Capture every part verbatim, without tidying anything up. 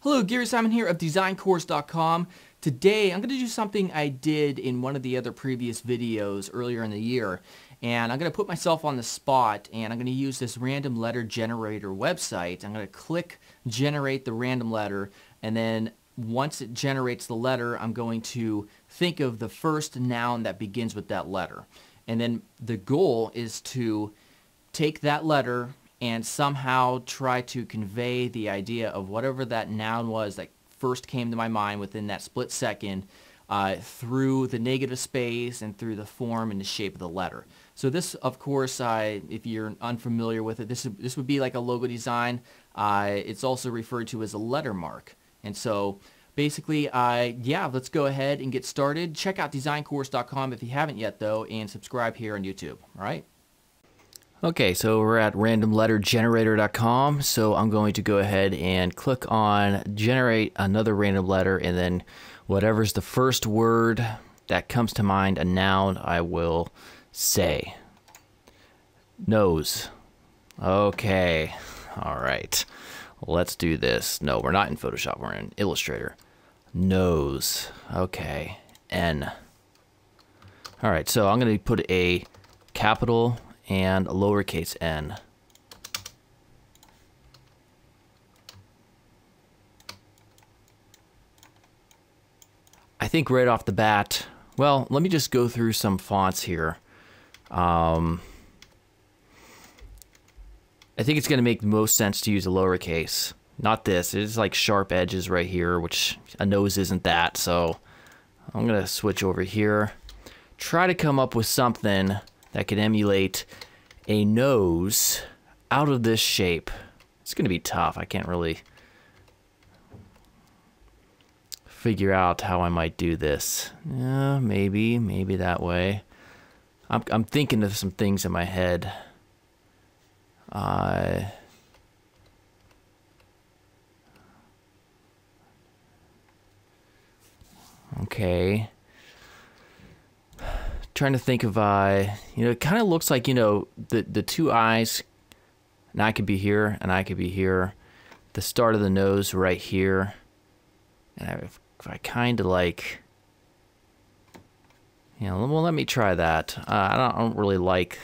Hello, Gary Simon here of design course dot com. Today I'm going to do something I did in one of the other previous videos earlier in the year, and I'm going to put myself on the spot, and I'm going to use this random letter generator website. I'm going to click generate the random letter, and then once it generates the letter, I'm going to think of the first noun that begins with that letter. And then the goal is to take that letter and somehow try to convey the idea of whatever that noun was that first came to my mind within that split second uh, through the negative space and through the form and the shape of the letter. So this, of course, uh, if you're unfamiliar with it, this, this would be like a logo design. Uh, it's also referred to as a letter mark. And so basically, uh, yeah, let's go ahead and get started. Check out design course dot com if you haven't yet, though, and subscribe here on YouTube, all right? Okay, so we're at random letter generator dot com, so I'm going to go ahead and click on generate another random letter, and then whatever's the first word that comes to mind, a noun, I will say. Nose. Okay, all right. Let's do this. No, we're not in Photoshop, we're in Illustrator. Nose. Okay, N. All right, so I'm going to put a capital and a lowercase n. I think right off the bat, well, let me just go through some fonts here. Um, I think it's going to make the most sense to use a lowercase. Not this. It's like sharp edges right here, which a nose isn't that, so I'm going to switch over here. Try to come up with something that could emulate a nose out of this shape. It's going to be tough. I can't really figure out how I might do this. Yeah, maybe, maybe that way. I'm, I'm thinking of some things in my head. Uh, okay. Trying to think of, uh, you know, it kind of looks like, you know, the, the two eyes, and I could be here, and I could be here. The start of the nose right here. And I, if I kind of like, you know, well, let me try that. Uh, I, don't, I don't really like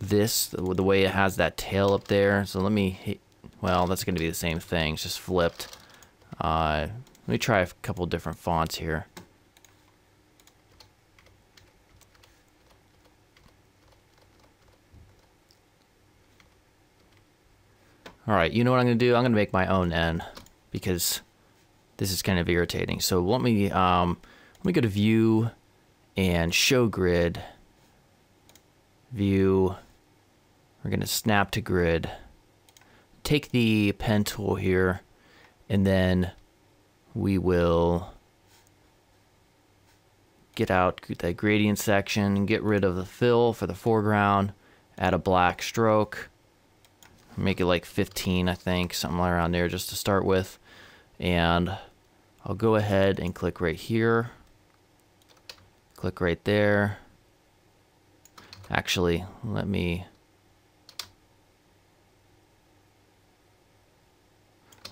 this, the, the way it has that tail up there. So let me, hit, well, that's going to be the same thing. It's just flipped. Uh, let me try a couple different fonts here. All right, you know what I'm going to do? I'm going to make my own N because this is kind of irritating. So let me um, let me go to View and Show Grid. View. We're going to snap to grid. Take the pen tool here, and then we will get out the gradient section, get rid of the fill for the foreground, add a black stroke. Make it like fifteen, I think, something around there just to start with. And I'll go ahead and click right here. Click right there. Actually, let me...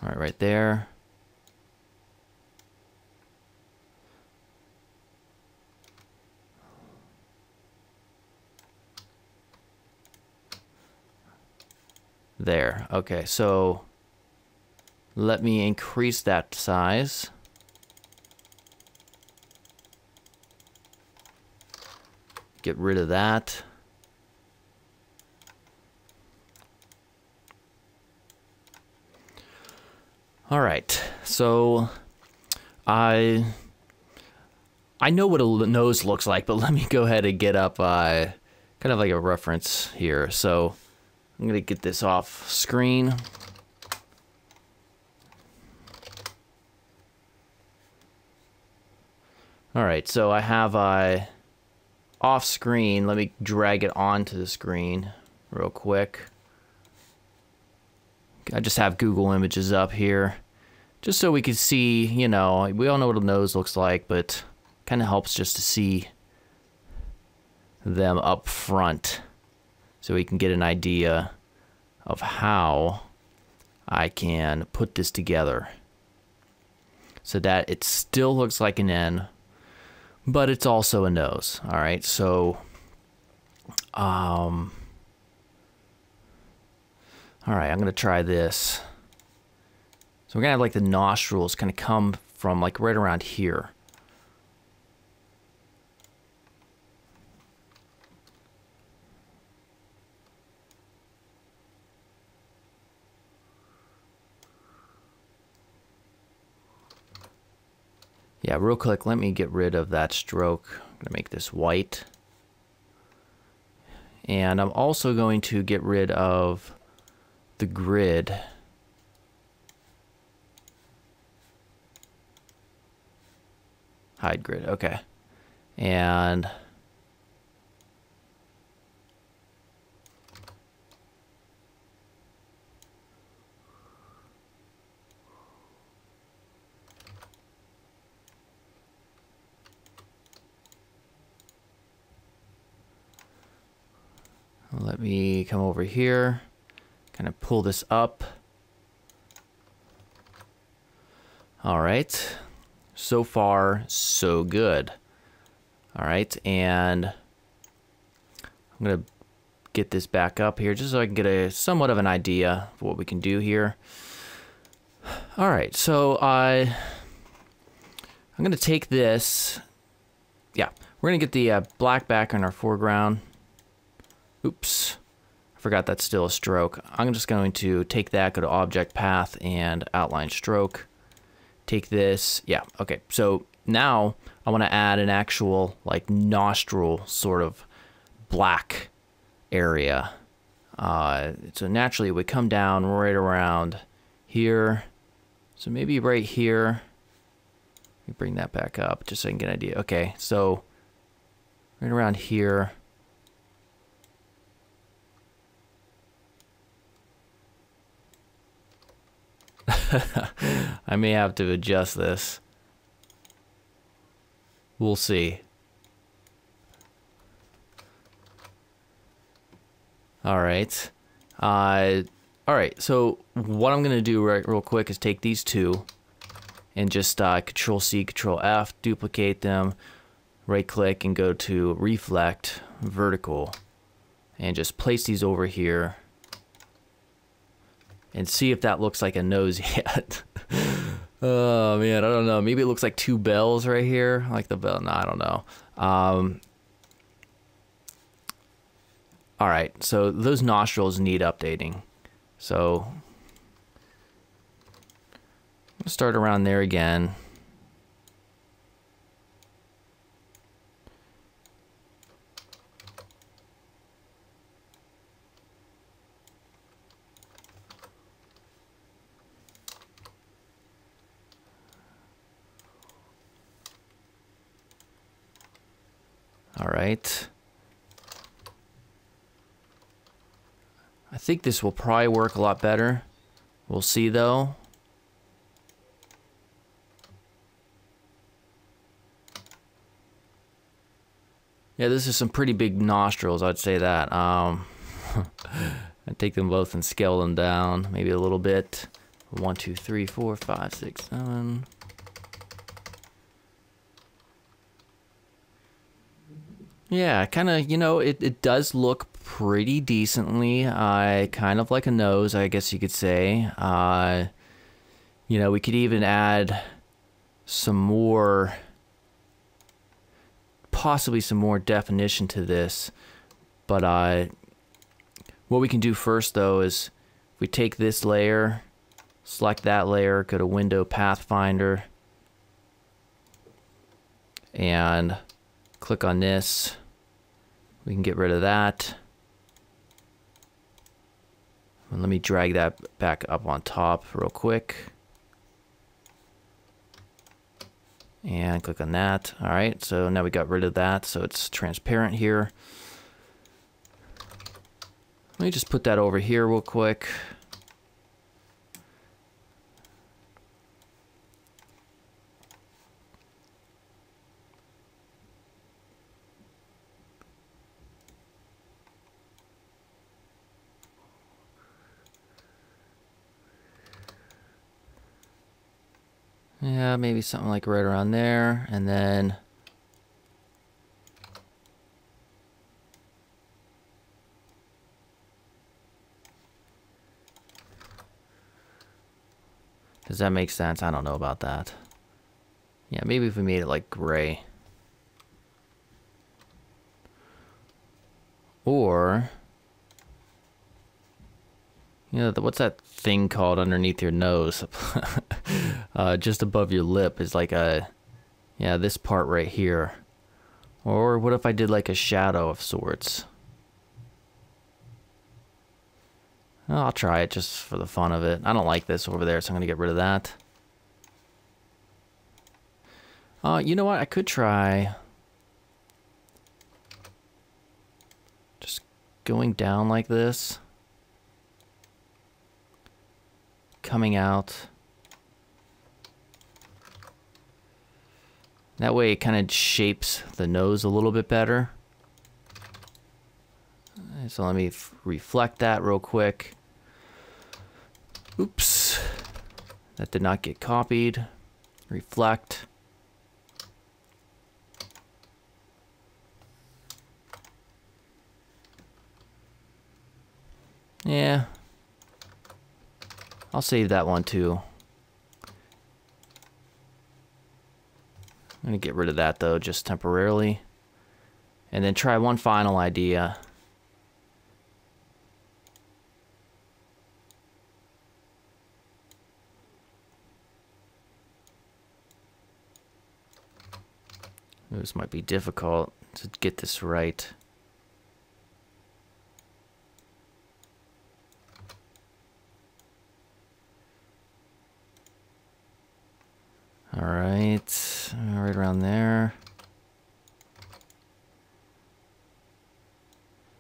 All right, right there. There. Okay, so let me increase that size. Get rid of that. All right, so I I know what a nose looks like, but let me go ahead and get up uh, kind of like a reference here. So I'm going to get this off screen. All right, so I have uh, off screen. Let me drag it onto the screen real quick. I just have Google Images up here. just so we could see, you know, we all know what a nose looks like, but kind of helps just to see them up front so we can get an idea of how I can put this together so that it still looks like an N, but it's also a nose. All right, so um all right, I'm gonna try this. So we're gonna have like the nostrils kind of come from like right around here. Yeah, real quick, let me get rid of that stroke. I'm gonna make this white. And I'm also going to get rid of the grid. Hide grid, okay. And let me come over here, kind of pull this up. All right, so far so good. All right, and I'm gonna get this back up here just so I can get a somewhat of an idea of what we can do here. All right, so I uh, I'm gonna take this. Yeah, we're gonna get the uh, black back on our foreground. Oops, I forgot that's still a stroke. I'm just going to take that, go to Object Path and Outline Stroke. Take this, yeah, okay. So now I wanna add an actual like nostril sort of black area. Uh, so naturally it would come down right around here. So maybe right here, let me bring that back up just so I can get an idea. Okay, so right around here. I may have to adjust this. We'll see. All right. Uh, all right. So what I'm gonna do right real quick is take these two and just uh, Control C, Control F, duplicate them, right click and go to Reflect Vertical, and just place these over here. And see if that looks like a nose yet. Oh man, I don't know. Maybe it looks like two bells right here. Like the bell, no, I don't know. Um, all right, so those nostrils need updating. So I'm gonna start around there again. All right. I think this will probably work a lot better. We'll see though. Yeah, this is some pretty big nostrils, I'd say that. Um, I'd take them both and scale them down, maybe a little bit. One, two, three, four, five, six, seven. Yeah, kind of, you know, it, it does look pretty decently. Uh, kind of like a nose, I guess you could say. Uh, you know, we could even add some more, possibly some more definition to this. But uh, what we can do first, though, is we take this layer, select that layer, go to Window, Pathfinder, and click on this. We can get rid of that. And let me drag that back up on top real quick. And click on that. All right, so now we got rid of that, so it's transparent here. Let me just put that over here real quick. Yeah, maybe something like right around there, and then does that make sense? I don't know about that. Yeah, maybe if we made it like gray. Or, you know, the, what's that thing called underneath your nose? uh, just above your lip is like a, yeah, this part right here. Or what if I did like a shadow of sorts? I'll try it just for the fun of it. I don't like this over there, so I'm gonna get rid of that. Uh, you know what, I could try just going down like this, coming out. That way it kind of shapes the nose a little bit better. So let me f- reflect that real quick. Oops, that did not get copied. Reflect. Yeah, I'll save that one too. I'm gonna get rid of that though, just temporarily. And then try one final idea. This might be difficult to get this right. All right, right around there.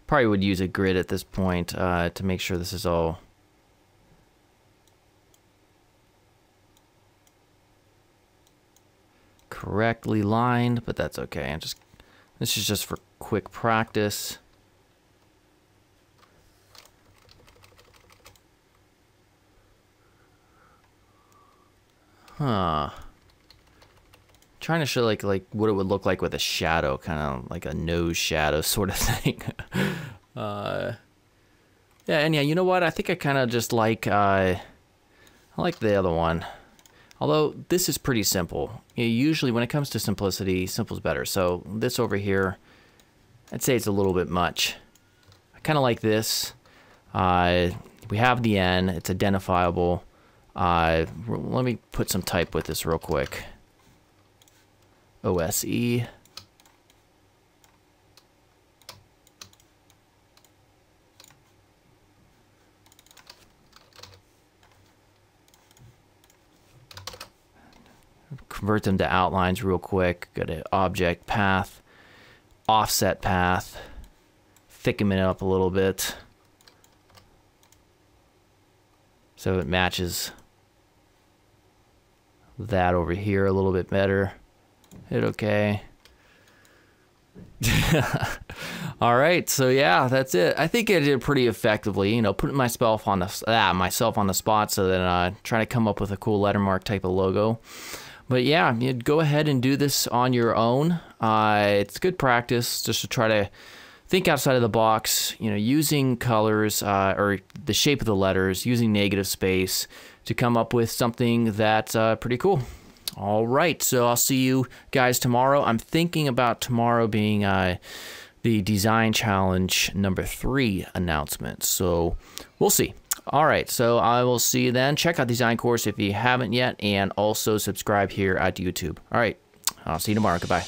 Probably would use a grid at this point uh, to make sure this is all correctly lined, but that's okay. I'm just, this is just for quick practice. Huh. Trying to show like like what it would look like with a shadow, kind of like a nose shadow sort of thing. uh, yeah, and yeah, you know what? I think I kind of just like uh, I like the other one. Although this is pretty simple. Usually when it comes to simplicity, simple's better. So this over here, I'd say it's a little bit much. I kind of like this. Uh, we have the N, it's identifiable. Uh, let me put some type with this real quick. O S E. Convert them to outlines real quick. Go to object path, offset path, thicken it up a little bit so it matches that over here a little bit better. Hit okay. All right, so yeah, that's it. I think I did pretty effectively, you know, putting myself on the ah, myself on the spot, so that uh, trying to come up with a cool lettermark type of logo. But yeah, you'd go ahead and do this on your own. Uh, it's good practice just to try to think outside of the box, you know, using colors uh, or the shape of the letters, using negative space to come up with something that's uh, pretty cool. All right, so I'll see you guys tomorrow. I'm thinking about tomorrow being uh, the design challenge number three announcement. So we'll see. All right, so I will see you then. Check out Design Course if you haven't yet, and also subscribe here at YouTube. All right, I'll see you tomorrow. Goodbye.